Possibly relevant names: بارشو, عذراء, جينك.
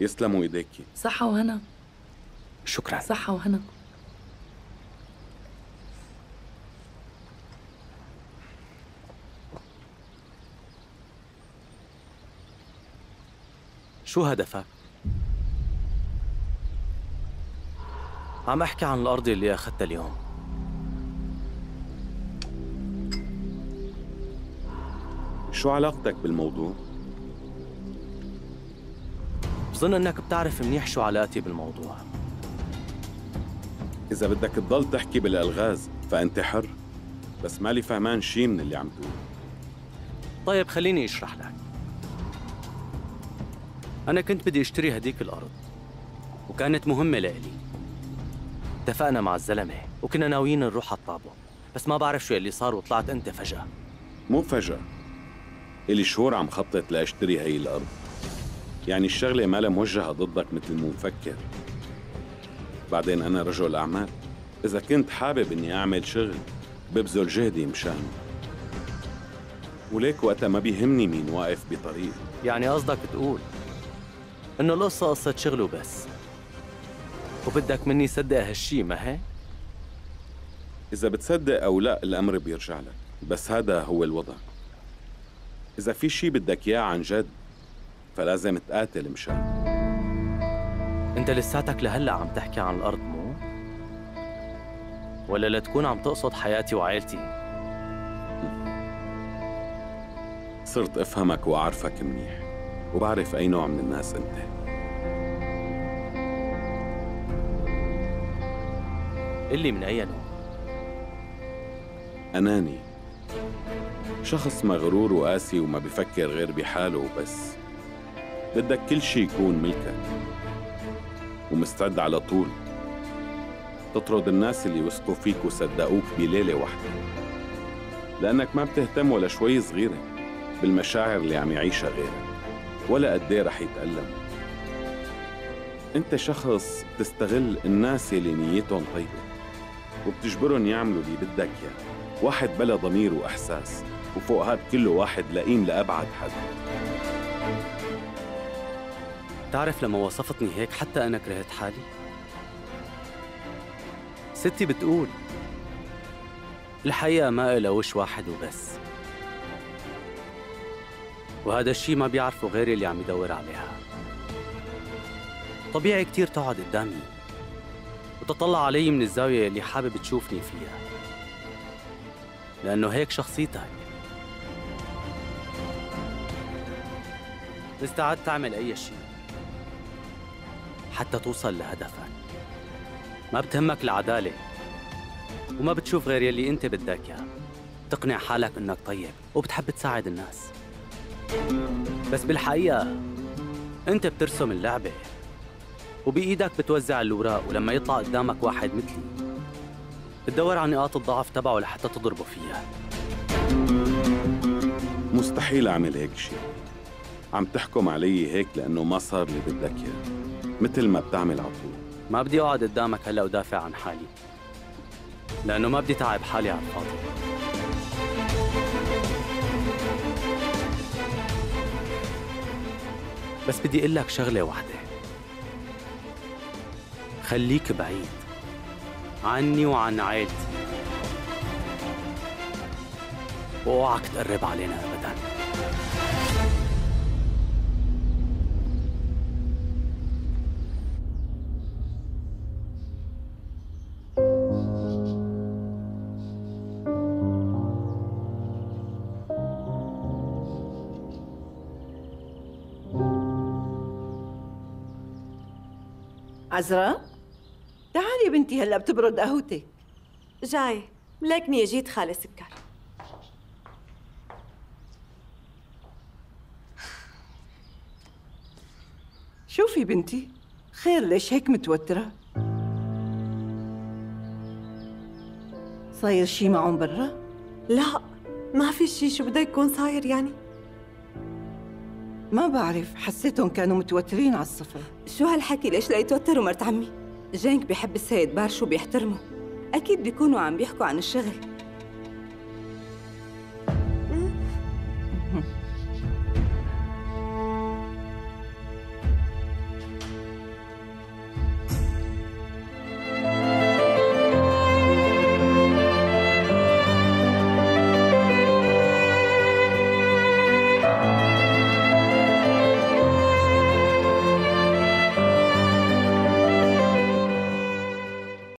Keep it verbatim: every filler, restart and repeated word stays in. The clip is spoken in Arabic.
يسلموا ايديكي. صحة وهنا. شكرا. صحة وهنا. شو هدفك؟ عم احكي عن الأرض اللي أخذتها اليوم. شو علاقتك بالموضوع؟ بظن إنك بتعرف منيح شو علاقتي بالموضوع. إذا بدك تضل تحكي بالألغاز فأنت حر، بس مالي فهمان شي من اللي عم تقوله. طيب خليني أشرح لك. أنا كنت بدي أشتري هديك الأرض وكانت مهمة لإلي. اتفقنا مع الزلمة وكنا ناويين نروح على الطابة، بس ما بعرف شو اللي صار وطلعت أنت فجأة. مو فجأة، إلي شهور عم خطط لأشتري هي الأرض، يعني الشغلة مالها موجهة ضدك مثل ما مفكر. بعدين أنا رجل أعمال، إذا كنت حابب إني أعمل شغل ببذل جهدي مشانه، وليك وقتها ما بيهمني مين واقف بطريقي. يعني قصدك تقول إنه القصة قصة شغل وبس، وبدك مني صدق هالشي ما هي؟ إذا بتصدق أو لا الأمر بيرجع لك، بس هذا هو الوضع. إذا في شي بدك إياه عن جد فلازم تقاتل مشان. أنت لساتك لهلا عم تحكي عن الأرض مو؟ ولا لتكون عم تقصد حياتي وعائلتي؟ صرت أفهمك وأعرفك منيح، وبعرف أي نوع من الناس أنت. اللي من أي نوع؟ أناني، شخص مغرور وقاسي وما بفكر غير بحاله وبس. بدك كل شي يكون ملكك، ومستعد على طول تطرد الناس اللي وثقوا فيك وصدقوك بليلة واحدة، لأنك ما بتهتم ولا شوي صغيرة بالمشاعر اللي عم يعيشها غيرك ولا قد ايه رح يتألم. أنت شخص بتستغل الناس اللي نيتهم طيبة وبتجبرهم يعملوا اللي بدك اياه، واحد بلا ضمير وإحساس، وفوق هاد كله واحد لئيم لأبعد حد. بتعرف لما وصفتني هيك حتى أنا كرهت حالي. ستي بتقول الحقيقة ما إلها وش واحد وبس، وهذا الشيء ما بيعرفه غير اللي عم يدور عليها. طبيعي كتير تقعد قدامي وتطلع علي من الزاوية اللي حابب تشوفني فيها، لأنه هيك شخصيتك. مستعد تعمل أي شيء حتى توصل لهدفك، ما بتهمك العدالة وما بتشوف غير يلي أنت بدك إياه. بتقنع حالك إنك طيب وبتحب تساعد الناس، بس بالحقيقة أنت بترسم اللعبة وبإيدك بتوزع الأوراق، ولما يطلع قدامك واحد مثلي بتدور على نقاط الضعف تبعه لحتى تضربه فيها. مستحيل أعمل هيك شيء. عم تحكم علي هيك لأنه ما صار اللي بدك إياه، مثل ما بتعمل على طول. ما بدي أقعد قدامك هلا ودافع عن حالي، لأنه ما بدي تعب حالي على الفاضي. بس بدي أقول لك شغلة واحدة، خليك بعيد عني وعن عائلتي، واوعك تقرب علينا أبداً. عذراء، تعالي يا بنتي هلا بتبرد قهوتك. جاي، ملاكني اجيت خالي سكر. شوفي بنتي، خير؟ ليش هيك متوترة؟ صاير شي معهم برا؟ لا، ما في شي. شو بده يكون صاير يعني؟ ما بعرف، حسيتهم كانوا متوترين على الصفر. شو هالحكي؟ ليش لا يتوتروا مرت عمي؟ جينك بيحب السيد بارشو وبيحترمه، أكيد بيكونوا عم بيحكوا عن الشغل.